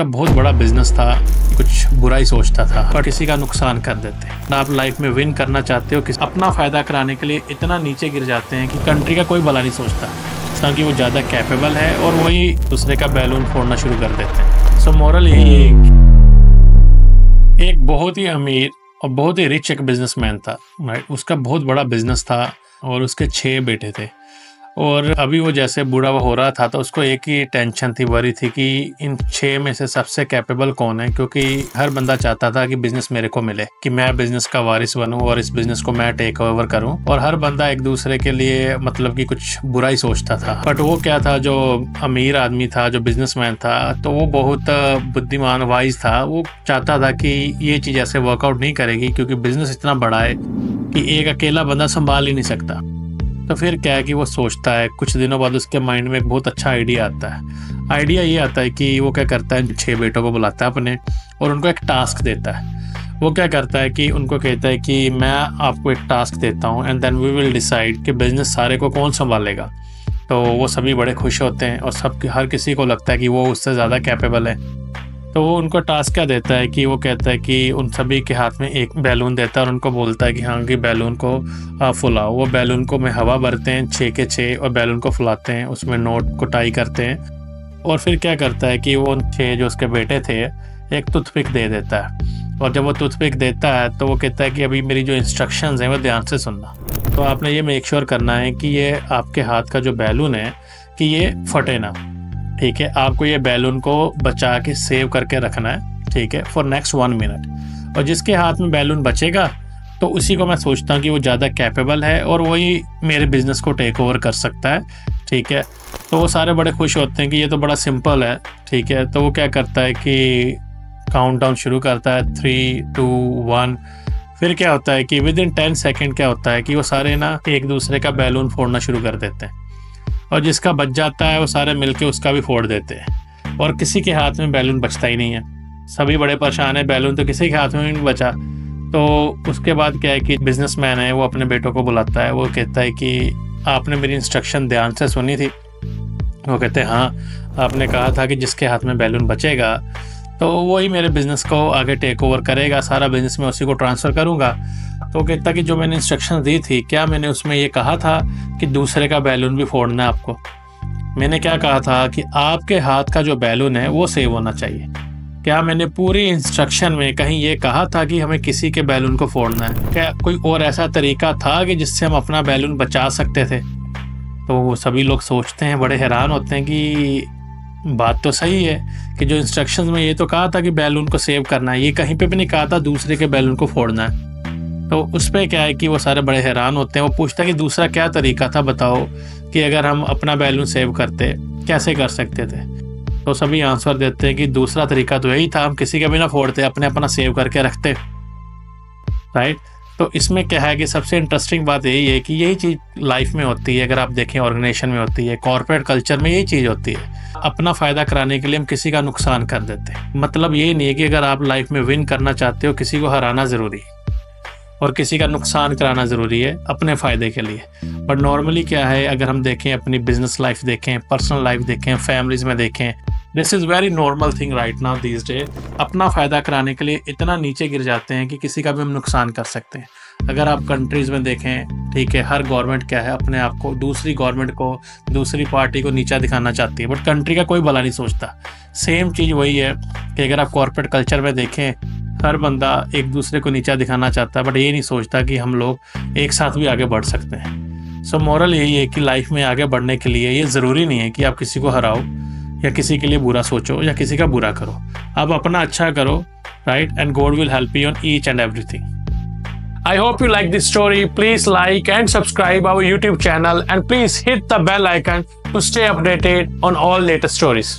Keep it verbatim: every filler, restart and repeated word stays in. जब बहुत बड़ा बिजनेस था, कुछ बुराई सोचता था बट इसी का नुकसान कर देते हैं। आप लाइफ में विन करना चाहते हो कि अपना फ़ायदा कराने के लिए इतना नीचे गिर जाते हैं कि कंट्री का कोई भला नहीं सोचता, ताकि वो ज़्यादा कैपेबल है और वही दूसरे का बैलून फोड़ना शुरू कर देते हैं। सो मॉरल यही है कि एक बहुत ही अमीर और बहुत ही रिच एक बिजनेसमैन था, राइट। उसका बहुत बड़ा बिजनेस था और उसके छः बेटे थे और अभी वो जैसे बूढ़ा हो रहा था तो उसको एक ही टेंशन थी, वरी थी कि इन छः में से सबसे कैपेबल कौन है, क्योंकि हर बंदा चाहता था कि बिजनेस मेरे को मिले, कि मैं बिजनेस का वारिस बनूं और इस बिजनेस को मैं टेक ओवर करूं। और हर बंदा एक दूसरे के लिए मतलब कि कुछ बुरा ही सोचता था। बट वो क्या था, जो अमीर आदमी था, जो बिजनेसमैन था, तो वो बहुत बुद्धिमान वाइज था। वो चाहता था कि ये चीज़ ऐसे वर्कआउट नहीं करेगी क्योंकि बिजनेस इतना बड़ा है कि एक अकेला बंदा संभाल ही नहीं सकता। तो फिर क्या है कि वो सोचता है, कुछ दिनों बाद उसके माइंड में एक बहुत अच्छा आइडिया आता है। आइडिया ये आता है कि वो क्या करता है, छः बेटों को बुलाता है अपने और उनको एक टास्क देता है। वो क्या करता है कि उनको कहता है कि मैं आपको एक टास्क देता हूँ and then we will decide कि बिजनेस सारे को कौन संभालेगा। तो वो सभी बड़े खुश होते हैं और सब हर किसी को लगता है कि वो उससे ज़्यादा कैपेबल है। तो वो उनको टास्क क्या देता है कि वो कहता है कि उन सभी के हाथ में एक बैलून देता है और उनको बोलता है कि हाँ कि बैलून को फुलाओ। वो बैलून को में हवा भरते हैं छः के छः और बैलून को फुलाते हैं, उसमें नोट को टाई करते हैं। और फिर क्या करता है कि वो उन छः जो उसके बेटे थे एक टूथपिक दे देता है। और जब वो टूथपिक देता है तो वो कहता है कि अभी मेरी जो इंस्ट्रक्शंस हैं वो ध्यान से सुनना, तो आपने ये मेक श्योर करना है कि ये आपके हाथ का जो बैलून है कि ये फटे ना, ठीक है। आपको ये बैलून को बचा के सेव करके रखना है, ठीक है, फॉर नेक्स्ट वन मिनट। और जिसके हाथ में बैलून बचेगा तो उसी को मैं सोचता हूँ कि वो ज़्यादा कैपेबल है और वही मेरे बिज़नेस को टेक ओवर कर सकता है, ठीक है। तो वो सारे बड़े खुश होते हैं कि ये तो बड़ा सिंपल है, ठीक है। तो वो क्या करता है कि काउंटडाउन शुरू करता है, थ्री टू वन। फिर क्या होता है कि विद इन टेन सेकेंड क्या होता है कि वो सारे ना एक दूसरे का बैलून फोड़ना शुरू कर देते हैं और जिसका बच जाता है वो सारे मिलके उसका भी फोड़ देते हैं और किसी के हाथ में बैलून बचता ही नहीं है। सभी बड़े परेशान हैं, बैलून तो किसी के हाथ में नहीं बचा। तो उसके बाद क्या है कि बिजनेसमैन है, वो अपने बेटों को बुलाता है। वो कहता है कि आपने मेरी इंस्ट्रक्शन ध्यान से सुनी थी। वो कहते हैं हाँ, आपने कहा था कि जिसके हाथ में बैलून बचेगा तो वही मेरे बिज़नेस को आगे टेक ओवर करेगा, सारा बिजनेस मैं उसी को ट्रांसफ़र करूँगा। तो कहता कि जो मैंने इंस्ट्रक्शन दी थी, क्या मैंने उसमें ये कहा था कि दूसरे का बैलून भी फोड़ना है आपको? मैंने क्या कहा था कि आपके हाथ का जो बैलून है वो सेव होना चाहिए। क्या मैंने पूरी इंस्ट्रक्शन में कहीं ये कहा था कि हमें किसी के बैलून को फोड़ना है? क्या कोई और ऐसा तरीका था कि जिससे हम अपना बैलून बचा सकते थे? तो सभी लोग सोचते हैं, बड़े हैरान होते हैं कि बात तो सही है कि जो इंस्ट्रक्शन में ये तो कहा था कि बैलून को सेव करना है, ये कहीं पर भी नहीं कहा था दूसरे के बैलून को फोड़ना है। तो उस पर क्या है कि वो सारे बड़े हैरान होते हैं। वो पूछता है कि दूसरा क्या तरीका था, बताओ कि अगर हम अपना बैलून सेव करते कैसे कर सकते थे? तो सभी आंसर देते हैं कि दूसरा तरीका तो यही था, हम किसी का भी ना फोड़ते, अपने अपना सेव करके रखते, राइट। तो इसमें क्या है कि सबसे इंटरेस्टिंग बात यही है कि यही चीज़ लाइफ में होती है। अगर आप देखें ऑर्गेनाइजेशन में होती है, कॉर्पोरेट कल्चर में यही चीज़ होती है। अपना फ़ायदा कराने के लिए हम किसी का नुकसान कर देते हैं। मतलब ये नहीं है कि अगर आप लाइफ में विन करना चाहते हो, किसी को हराना ज़रूरी है और किसी का नुकसान कराना ज़रूरी है अपने फ़ायदे के लिए। बट नॉर्मली क्या है, अगर हम देखें अपनी बिजनेस लाइफ देखें, पर्सनल लाइफ देखें, फैमिलीज़ में देखें, this is very normal thing right now this day. अपना फ़ायदा कराने के लिए इतना नीचे गिर जाते हैं कि किसी का भी हम नुकसान कर सकते हैं। अगर आप कंट्रीज़ में देखें, ठीक है, हर गवर्नमेंट क्या है, अपने आप को दूसरी गवर्नमेंट को, दूसरी पार्टी को नीचा दिखाना चाहती है बट कंट्री का कोई भला नहीं सोचता। सेम चीज़ वही है कि अगर आप कॉर्पोरेट कल्चर में देखें, हर बंदा एक दूसरे को नीचा दिखाना चाहता है बट ये नहीं सोचता कि हम लोग एक साथ भी आगे बढ़ सकते हैं। सो मॉरल यही है कि लाइफ में आगे बढ़ने के लिए ये ज़रूरी नहीं है कि आप किसी को हराओ या किसी के लिए बुरा सोचो या किसी का बुरा करो। आप अपना अच्छा करो, right, and God will help you on each and everything. I hope you like this story. Please like and subscribe our YouTube channel and please hit the bell icon to stay updated on all latest stories.